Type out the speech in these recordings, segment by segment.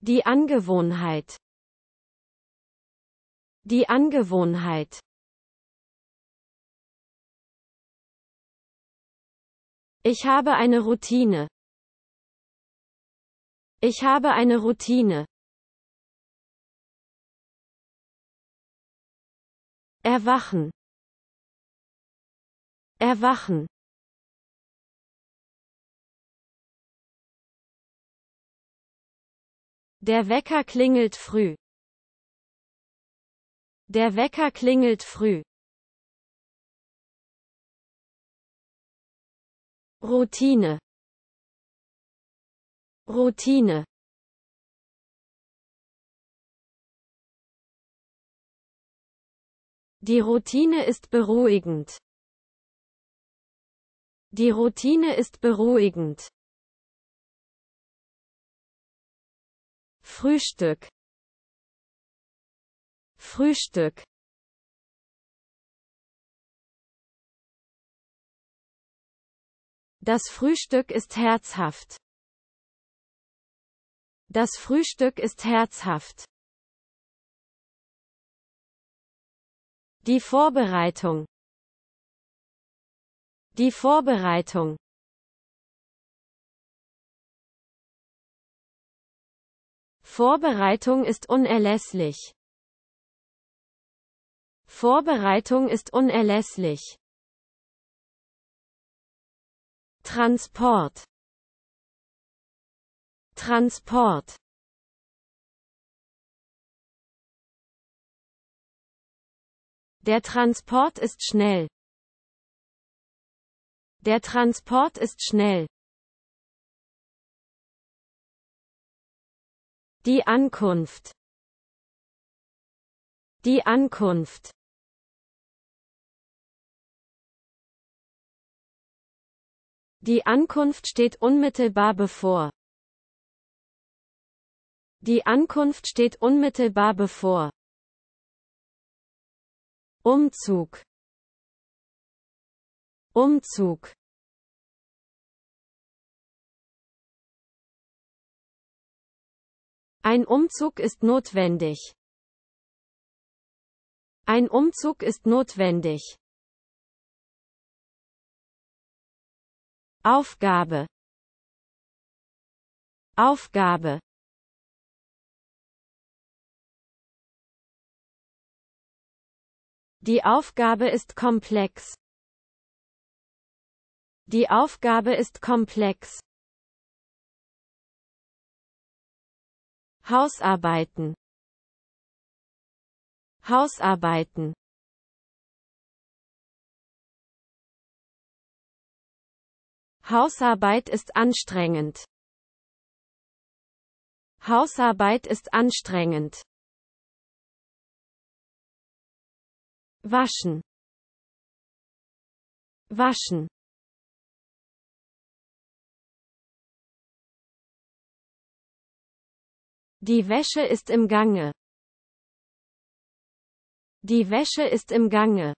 Die Angewohnheit. Die Angewohnheit. Ich habe eine Routine. Ich habe eine Routine. Erwachen. Erwachen. Der Wecker klingelt früh. Der Wecker klingelt früh. Routine. Routine. Die Routine ist beruhigend. Die Routine ist beruhigend. Frühstück. Frühstück. Das Frühstück ist herzhaft. Das Frühstück ist herzhaft. Die Vorbereitung. Die Vorbereitung. Vorbereitung ist unerlässlich. Vorbereitung ist unerlässlich. Transport. Transport. Der Transport ist schnell. Der Transport ist schnell. Die Ankunft. Die Ankunft. Die Ankunft steht unmittelbar bevor. Die Ankunft steht unmittelbar bevor. Umzug. Umzug. Ein Umzug ist notwendig. Ein Umzug ist notwendig. Aufgabe. Aufgabe. Die Aufgabe ist komplex. Die Aufgabe ist komplex. Hausarbeiten. Hausarbeiten. Hausarbeit ist anstrengend. Hausarbeit ist anstrengend. Waschen. Waschen. Die Wäsche ist im Gange. Die Wäsche ist im Gange.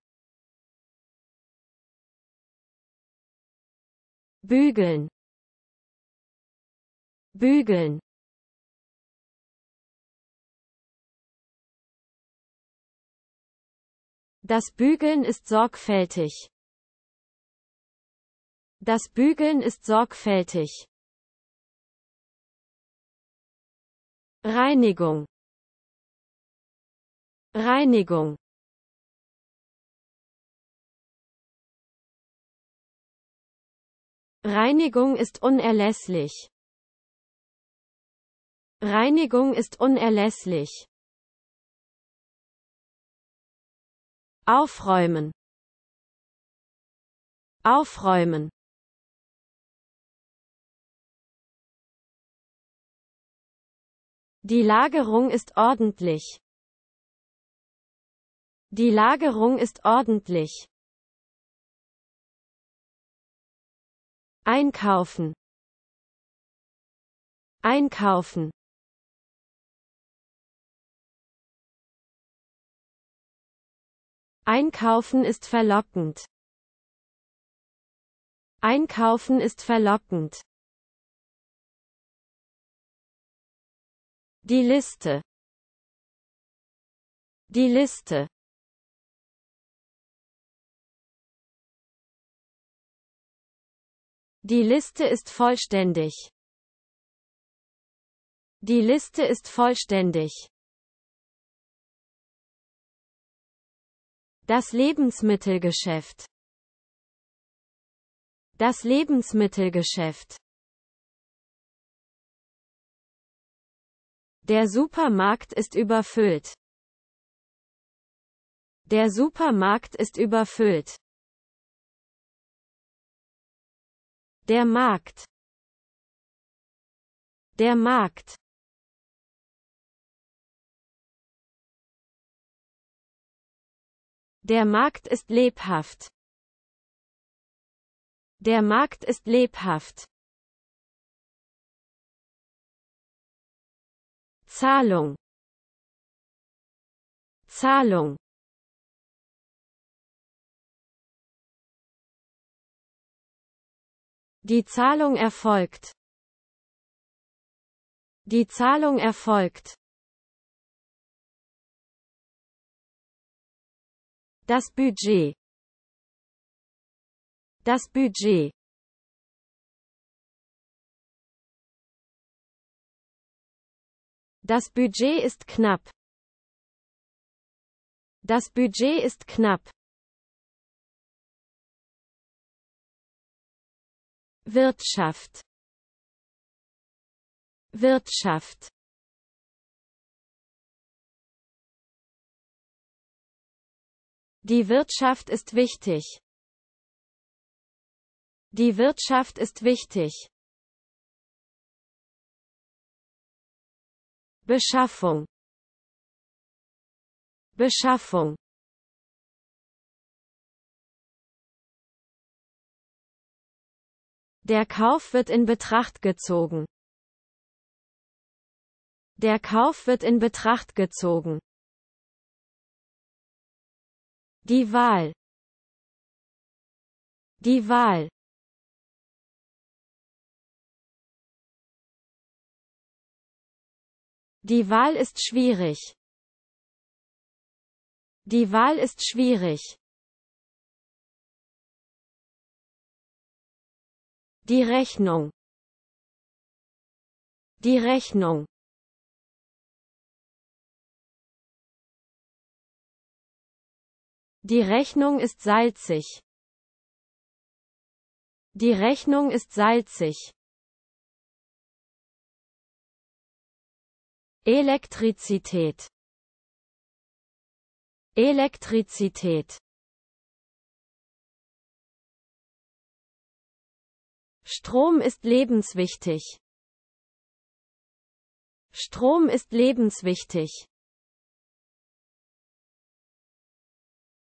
Bügeln. Bügeln. Das Bügeln ist sorgfältig. Das Bügeln ist sorgfältig. Reinigung. Reinigung. Reinigung ist unerlässlich. Reinigung ist unerlässlich. Aufräumen. Aufräumen. Die Lagerung ist ordentlich. Die Lagerung ist ordentlich. Einkaufen. Einkaufen. Einkaufen ist verlockend. Einkaufen ist verlockend. Die Liste. Die Liste. Die Liste ist vollständig. Die Liste ist vollständig. Das Lebensmittelgeschäft. Das Lebensmittelgeschäft. Der Supermarkt ist überfüllt. Der Supermarkt ist überfüllt. Der Markt. Der Markt. Der Markt ist lebhaft. Der Markt ist lebhaft. Zahlung. Zahlung. Die Zahlung erfolgt. Die Zahlung erfolgt. Das Budget. Das Budget. Das Budget ist knapp. Das Budget ist knapp. Wirtschaft. Wirtschaft. Die Wirtschaft ist wichtig. Die Wirtschaft ist wichtig. Beschaffung. Beschaffung. Der Kauf wird in Betracht gezogen. Der Kauf wird in Betracht gezogen. Die Wahl. Die Wahl. Die Wahl ist schwierig. Die Wahl ist schwierig. Die Rechnung. Die Rechnung. Die Rechnung ist salzig. Die Rechnung ist salzig. Elektrizität. Elektrizität. Strom ist lebenswichtig. Strom ist lebenswichtig.